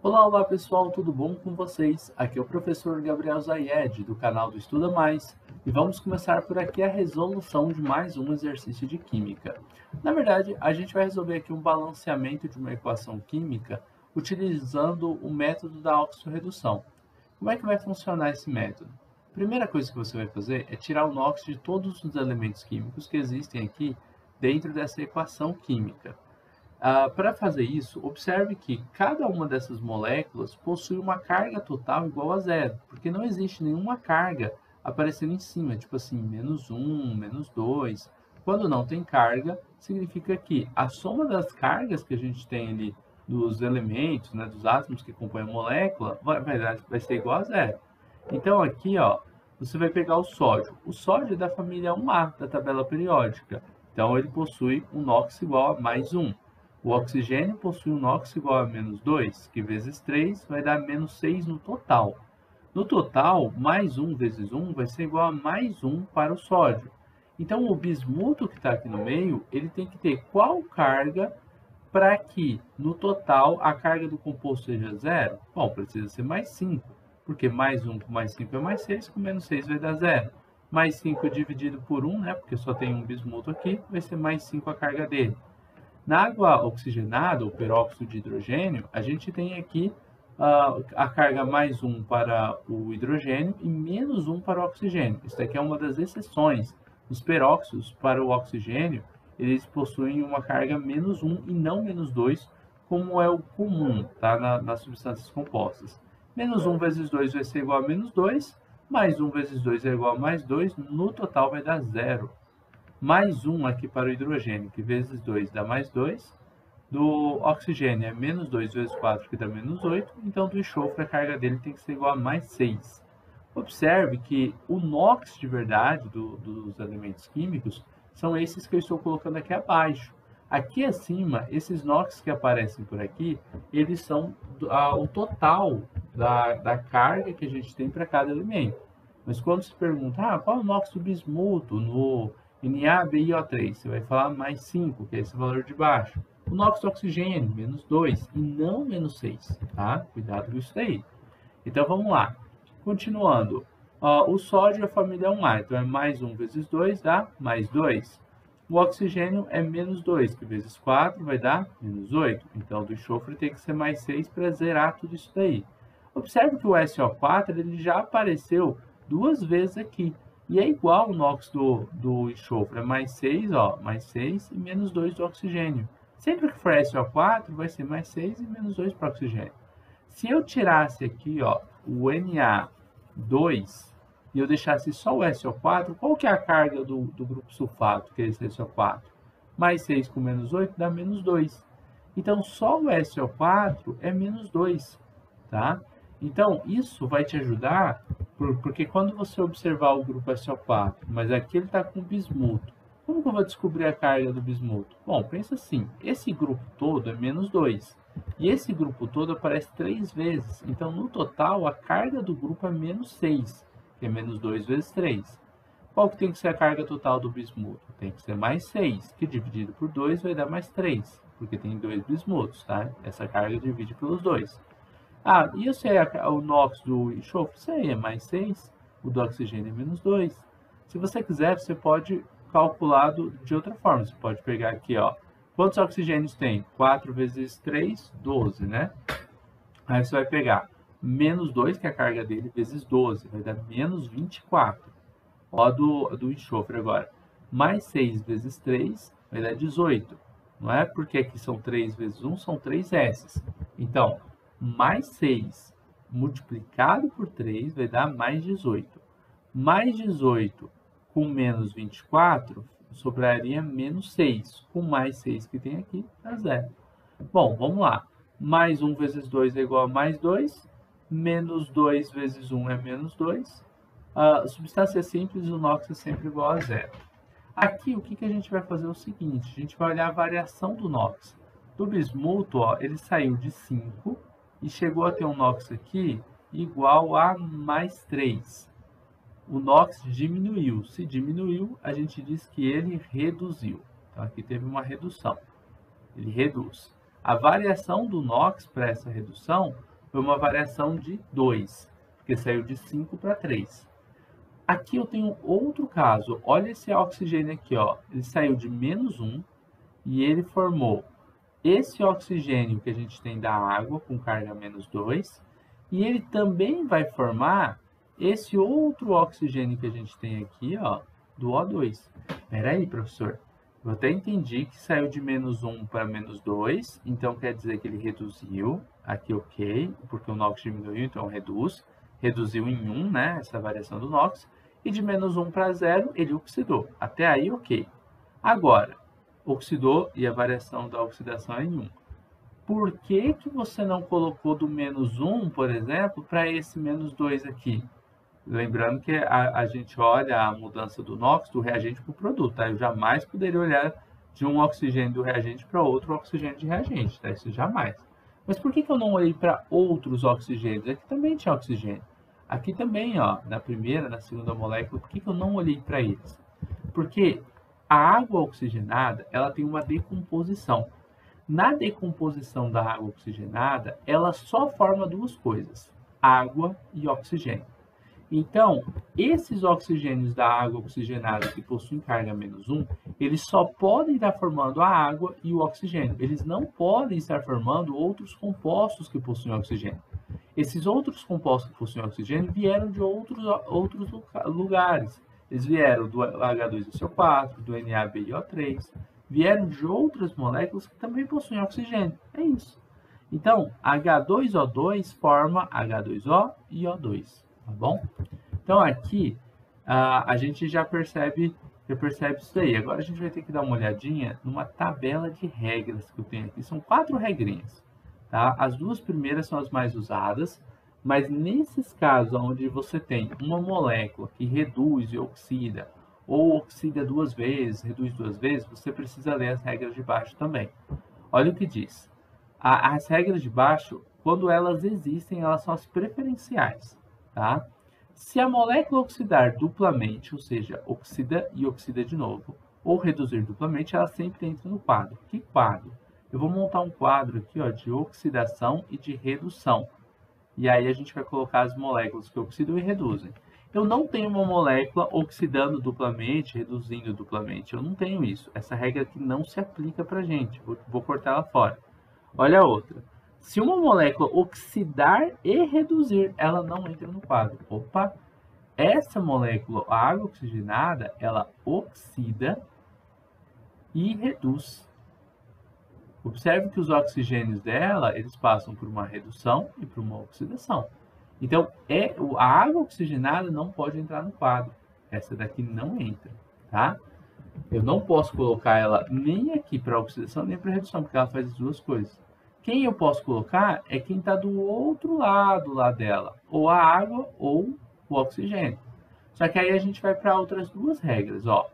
Olá pessoal, tudo bom com vocês? Aqui é o professor Gabriel Zayed do canal do Estuda Mais e vamos começar por aqui a resolução de mais um exercício de química. Na verdade, a gente vai resolver aqui um balanceamento de uma equação química utilizando o método da oxirredução. Como é que vai funcionar esse método? A primeira coisa que você vai fazer é tirar o NOX de todos os elementos químicos que existem aqui dentro dessa equação química. Para fazer isso, observe que cada uma dessas moléculas possui uma carga total igual a zero, porque não existe nenhuma carga aparecendo em cima, tipo assim, -1, -2. Quando não tem carga, significa que a soma das cargas que a gente tem ali dos elementos, né, dos átomos que compõem a molécula, vai ser igual a zero. Então aqui, ó, você vai pegar o sódio. O sódio é da família 1A, da tabela periódica. Então ele possui um NOX igual a -1. O oxigênio possui um NOX igual a -2, que vezes 3 vai dar -6 no total. No total, -1 vezes 1 vai ser igual a -1 para o sódio. Então, o bismuto que está aqui no meio, ele tem que ter qual carga para que, no total, a carga do composto seja zero? Bom, precisa ser -5, porque -1 com -5 é -6, com -6 vai dar zero. -5 dividido por 1, né, porque só tem um bismuto aqui, vai ser -5 a carga dele. Na água oxigenada, ou peróxido de hidrogênio, a gente tem aqui a carga -1 para o hidrogênio e -1 para o oxigênio. Isso aqui é uma das exceções. Os peróxidos para o oxigênio, eles possuem uma carga -1 e não -2, como é o comum, tá? Nas substâncias compostas. -1 vezes 2 vai ser igual a -2, -1 vezes 2 é igual a -2, no total vai dar zero. -1 aqui para o hidrogênio, que vezes 2 dá -2. Do oxigênio é -2 vezes 4, que dá -8. Então, do enxofre, a carga dele tem que ser igual a -6. Observe que o NOX de verdade dos elementos químicos são esses que eu estou colocando aqui abaixo. Aqui acima, esses NOX que aparecem por aqui, eles são o total da carga que a gente tem para cada elemento. Mas quando se pergunta, qual é o NOX do bismuto no NaBiO3, você vai falar -5, que é esse valor de baixo. O NOX do oxigênio, -2, e não -6, tá? Cuidado com isso daí. Então, vamos lá. Continuando. O sódio é a família 1A, então é -1 vezes 2, dá -2. O oxigênio é -2, que vezes 4 vai dar -8. Então, do enxofre tem que ser -6 para zerar tudo isso daí. Observe que o SO4 ele já apareceu duas vezes aqui. E é igual o NOX do enxofre, é -6, ó, -6 e -2 do oxigênio. Sempre que for SO4, vai ser -6 e -2 para o oxigênio. Se eu tirasse aqui, ó, o Na2 e eu deixasse só o SO4, qual que é a carga do grupo sulfato, que é esse SO4? -6 com -8 dá -2. Então, só o SO4 é -2, tá? Então, isso vai te ajudar, porque quando você observar o grupo SO4, mas aqui ele está com bismuto, como que eu vou descobrir a carga do bismuto? Bom, pensa assim, esse grupo todo é -2, e esse grupo todo aparece 3 vezes, então no total a carga do grupo é -6, que é -2 vezes 3. Qual que tem que ser a carga total do bismuto? Tem que ser -6, que dividido por 2 vai dar -3, porque tem 2 bismutos, tá? Essa carga divide pelos 2. E eu sei o NOX do enxofre? Sei, é -6, o do oxigênio é -2. Se você quiser, você pode calcular de outra forma. Você pode pegar aqui, ó, quantos oxigênios tem? 4 vezes 3, 12, né? Aí você vai pegar -2, que é a carga dele, vezes 12, vai dar -24. Ó, do enxofre agora, -6 vezes 3, vai dar 18. Não é porque aqui são 3 vezes 1, são 3 S's. Então, -6 multiplicado por 3 vai dar -18. -18 com -24 sobraria -6. Com -6 que tem aqui, dá zero. Bom, vamos lá. -1 vezes 2 é igual a -2. -2 vezes 1 é -2. Substância simples, o NOX é sempre igual a zero. Aqui, o que a gente vai fazer é o seguinte. A gente vai olhar a variação do NOX. Do bismuto, ó, ele saiu de 5. E chegou a ter um NOX aqui igual a -3. O NOX diminuiu. Se diminuiu, a gente diz que ele reduziu. Então, aqui teve uma redução. Ele reduz. A variação do NOX para essa redução foi uma variação de 2, porque saiu de 5 para 3. Aqui eu tenho outro caso. Olha esse oxigênio aqui, ó. Ele saiu de menos 1 e ele formou esse oxigênio que a gente tem da água com carga menos 2. E ele também vai formar esse outro oxigênio que a gente tem aqui, ó, do O2. Espera aí, professor. Eu até entendi que saiu de menos 1 para menos 2, então quer dizer que ele reduziu. Aqui, ok, porque o NOX diminuiu, então reduz. Reduziu em 1, né, essa variação do NOX. E de menos 1 para 0, ele oxidou. Até aí, ok. Agora, oxidou e a variação da oxidação é em 1. Por que que você não colocou do menos 1, por exemplo, para esse menos 2 aqui? Lembrando que a gente olha a mudança do NOX do reagente para o produto, tá? Eu jamais poderia olhar de um oxigênio do reagente para outro oxigênio de reagente, tá? Isso jamais. Mas por que que eu não olhei para outros oxigênios? Aqui também tinha oxigênio. Aqui também, ó, na primeira, na segunda molécula, por que que eu não olhei para eles? Porque a água oxigenada, ela tem uma decomposição. Na decomposição da água oxigenada, ela só forma duas coisas, água e oxigênio. Então, esses oxigênios da água oxigenada que possuem carga menos 1, eles só podem estar formando a água e o oxigênio. Eles não podem estar formando outros compostos que possuem oxigênio. Esses outros compostos que possuem oxigênio vieram de outros lugares. Eles vieram do H2SO4, do NaBiO3, vieram de outras moléculas que também possuem oxigênio. É isso. Então, H2O2 forma H2O e O2. Tá bom? Então, aqui a gente já percebe isso daí. Agora, a gente vai ter que dar uma olhadinha numa tabela de regras que eu tenho aqui. São 4 regrinhas, tá? As duas primeiras são as mais usadas, mas nesses casos onde você tem uma molécula que reduz e oxida, ou oxida duas vezes, reduz duas vezes, você precisa ler as regras de baixo também. Olha o que diz. As regras de baixo, quando elas existem, elas são as preferenciais. Tá? Se a molécula oxidar duplamente, ou seja, oxida e oxida de novo, ou reduzir duplamente, ela sempre entra no quadro. Que quadro? Eu vou montar um quadro aqui, ó, de oxidação e de redução. E aí a gente vai colocar as moléculas que oxidam e reduzem. Eu não tenho uma molécula oxidando duplamente, reduzindo duplamente. Eu não tenho isso. Essa regra aqui não se aplica para a gente. Vou cortar ela fora. Olha a outra. Se uma molécula oxidar e reduzir, ela não entra no quadro. Opa! Essa molécula, a água oxigenada, ela oxida e reduz. Observe que os oxigênios dela, eles passam por uma redução e por uma oxidação. Então, a água oxigenada não pode entrar no quadro. Essa daqui não entra, tá? Eu não posso colocar ela nem aqui para oxidação, nem para redução, porque ela faz as duas coisas. Quem eu posso colocar é quem está do outro lado lá dela, ou a água ou o oxigênio. Só que aí a gente vai para outras duas regras, ó.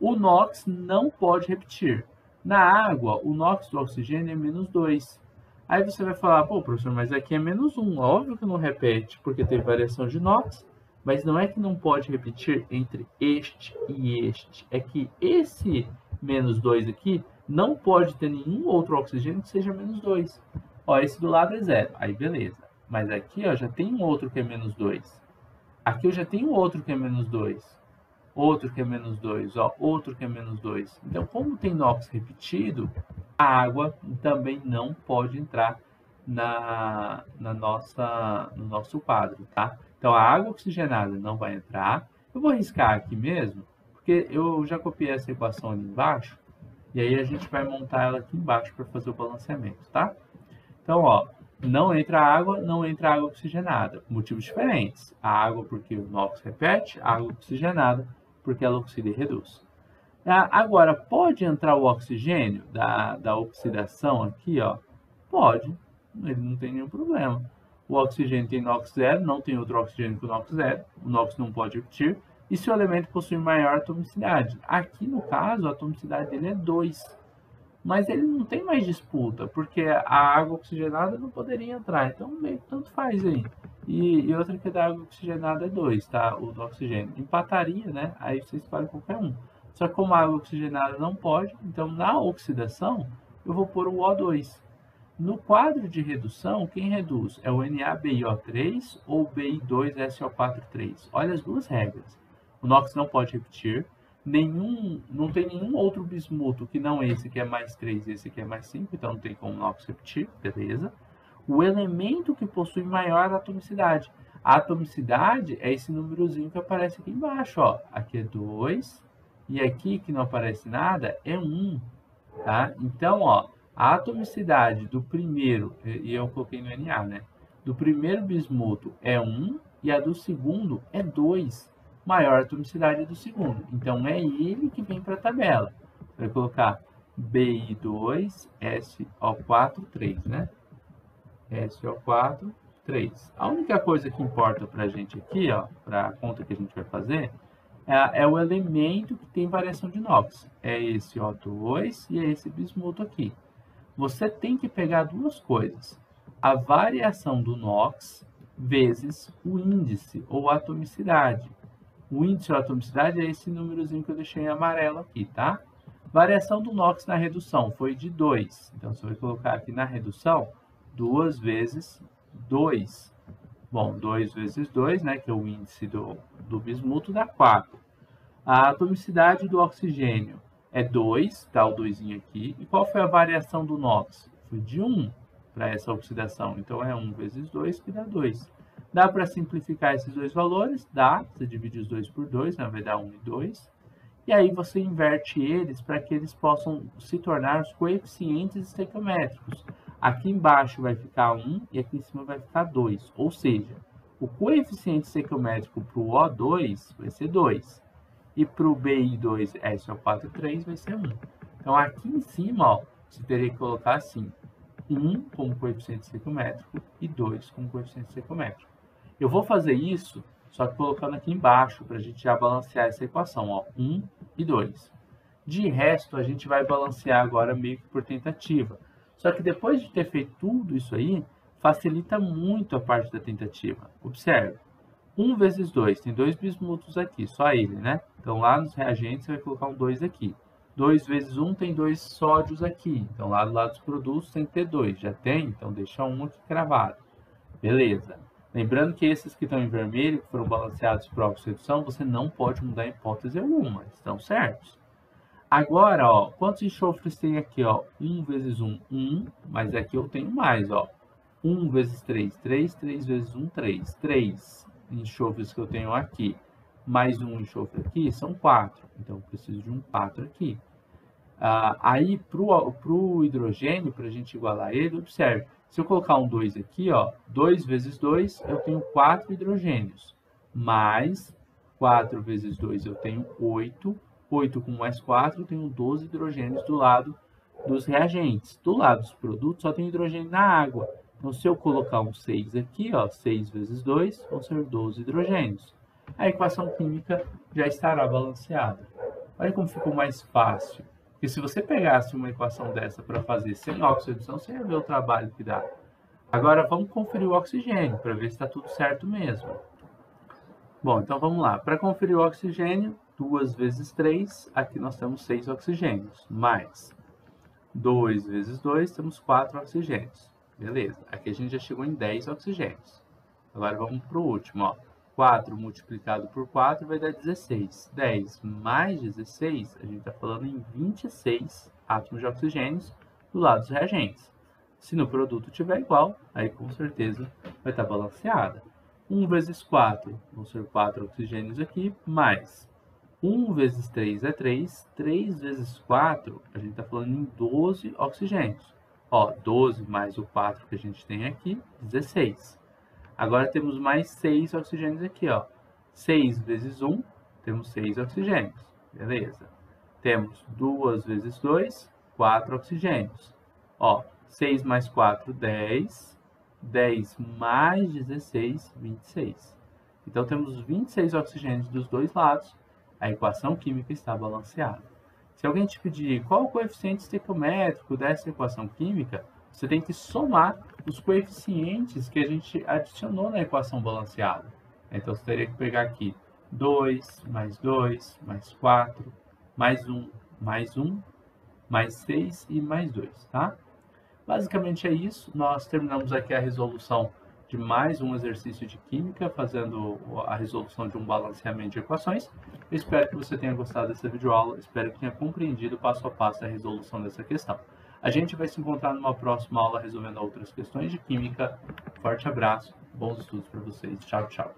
O NOX não pode repetir. Na água, o NOX do oxigênio é menos 2. Aí você vai falar, pô, professor, mas aqui é menos 1. Óbvio que não repete, porque teve variação de NOX, mas não é que não pode repetir entre este e este. É que esse menos 2 aqui não pode ter nenhum outro oxigênio que seja menos 2. Ó, esse do lado é 0. Aí, beleza. Mas aqui, ó, já tem um outro que é menos 2. Aqui eu já tenho outro que é menos 2. Outro que é menos 2, ó. Outro que é menos 2. Então, como tem NOX repetido, a água também não pode entrar no nosso quadro, tá? Então, a água oxigenada não vai entrar. Eu vou riscar aqui mesmo, porque eu já copiei essa equação ali embaixo. E aí a gente vai montar ela aqui embaixo para fazer o balanceamento, tá? Então, ó, não entra água, não entra água oxigenada. Motivos diferentes. A água porque o NOX repete, a água oxigenada porque ela oxida e reduz. Agora, pode entrar o oxigênio da oxidação aqui, ó? Pode, ele não tem nenhum problema. O oxigênio tem NOX 0, não tem outro oxigênio com NOX 0, o NOX não pode repetir. E se o elemento possui maior atomicidade? Aqui, no caso, a atomicidade dele é 2. Mas ele não tem mais disputa, porque a água oxigenada não poderia entrar. Então, meio que tanto faz aí. E outra que da água oxigenada é 2, tá? O do oxigênio. Empataria, né? Aí você escolhe qualquer um. Só que como a água oxigenada não pode, então na oxidação eu vou pôr o O2. No quadro de redução, quem reduz é o NaBiO3 ou Bi2(SO4)3. Olha as duas regras. O NOX não pode repetir. Não tem nenhum outro bismuto que não esse que é mais 3 e esse que é mais 5, então não tem como o NOX repetir, beleza? O elemento que possui maior atomicidade. A atomicidade é esse númerozinho que aparece aqui embaixo, ó. Aqui é 2 e aqui, que não aparece nada, é 1, tá? Então, ó, a atomicidade do primeiro, e eu coloquei no Na, né? Do primeiro bismuto é 1 e a do segundo é 2. Maior a atomicidade do segundo. Então, é ele que vem para a tabela. Vai colocar Bi2(SO4)3, né? SO4,3. A única coisa que importa para a gente aqui, ó, para a conta que a gente vai fazer, é o elemento que tem variação de NOX. É esse O2 e é esse bismuto aqui. Você tem que pegar duas coisas. A variação do NOX vezes o índice ou atomicidade. O índice ou atomicidade é esse númerozinho que eu deixei em amarelo aqui, tá? Variação do NOX na redução foi de 2. Então, você vai colocar aqui na redução 2 vezes 2. Bom, 2 vezes 2, né, que é o índice do bismuto, dá 4. A atomicidade do oxigênio é 2, tá, o 2zinho aqui. E qual foi a variação do NOX? Foi de 1 para essa oxidação. Então, é 1 vezes 2 que dá 2. Dá para simplificar esses dois valores? Dá. Você divide os 2 por 2, né, vai dar 1 e 2. E aí, você inverte eles para que eles possam se tornar os coeficientes estequiométricos. Aqui embaixo vai ficar 1 e aqui em cima vai ficar 2. Ou seja, o coeficiente estequiométrico para o O2 vai ser 2. E para o Bi2(SO4)3 vai ser 1. Então, aqui em cima, ó, você teria que colocar assim, 1 como coeficiente estequiométrico e 2 como coeficiente estequiométrico. Eu vou fazer isso só que colocando aqui embaixo para a gente já balancear essa equação, ó, 1 e 2. De resto, a gente vai balancear agora meio que por tentativa. Só que depois de ter feito tudo isso aí, facilita muito a parte da tentativa. Observe. 1 vezes 2, tem 2 bismutos aqui, só ele, né? Então, lá nos reagentes, você vai colocar um 2 aqui. 2 vezes 1 tem 2 sódios aqui. Então, lá do lado dos produtos tem que ter 2. Já tem? Então, deixa um aqui cravado. Beleza. Lembrando que esses que estão em vermelho, que foram balanceados por oxirredução, você não pode mudar em hipótese alguma. Estão certos? Agora, ó, quantos enxofres tem aqui, ó? 1 vezes 1, 1, mas aqui eu tenho mais, ó. 1 vezes 3, 3, 3 vezes 1, 3. 3 enxofres que eu tenho aqui, mais um enxofre aqui, são 4. Então, eu preciso de um 4 aqui. Aí, pro hidrogênio, para a gente igualar ele, observe. Se eu colocar um 2 aqui, ó, 2 vezes 2, eu tenho 4 hidrogênios. Mais 4 vezes 2, eu tenho 8. 8 com mais 4, eu tenho 12 hidrogênios do lado dos reagentes. Do lado dos produtos, só tem hidrogênio na água. Então, se eu colocar um 6 aqui, ó, 6 vezes 2, vão ser 12 hidrogênios. A equação química já estará balanceada. Olha como ficou mais fácil. Porque se você pegasse uma equação dessa para fazer sem oxirredução, você ia ver o trabalho que dá. Agora, vamos conferir o oxigênio para ver se está tudo certo mesmo. Bom, então vamos lá. Para conferir o oxigênio, 2 vezes 3, aqui nós temos 6 oxigênios, mais 2 vezes 2, temos 4 oxigênios. Beleza, aqui a gente já chegou em 10 oxigênios. Agora vamos para o último, ó. 4 multiplicado por 4 vai dar 16. 10 mais 16, a gente está falando em 26 átomos de oxigênios do lado dos reagentes. Se no produto tiver igual, aí com certeza vai estar balanceada. 1 vezes 4, vão ser 4 oxigênios aqui, mais 1 vezes 3 é 3, 3 vezes 4, a gente está falando em 12 oxigênios. Ó, 12 mais o 4 que a gente tem aqui, 16. Agora temos mais 6 oxigênios aqui, ó. 6 vezes 1, temos 6 oxigênios, beleza. Temos 2 vezes 2, 4 oxigênios. Ó, 6 mais 4, 10, 10 mais 16, 26. Então, temos 26 oxigênios dos dois lados. A equação química está balanceada. Se alguém te pedir qual o coeficiente estequiométrico dessa equação química, você tem que somar os coeficientes que a gente adicionou na equação balanceada. Então, você teria que pegar aqui 2, mais 4, mais 1, mais 6 e mais 2, tá? Basicamente é isso. Nós terminamos aqui a resolução de mais um exercício de química, fazendo a resolução de um balanceamento de equações. Eu espero que você tenha gostado dessa videoaula, espero que tenha compreendido passo a passo a resolução dessa questão. A gente vai se encontrar numa próxima aula resolvendo outras questões de química. Forte abraço, bons estudos para vocês. Tchau, tchau.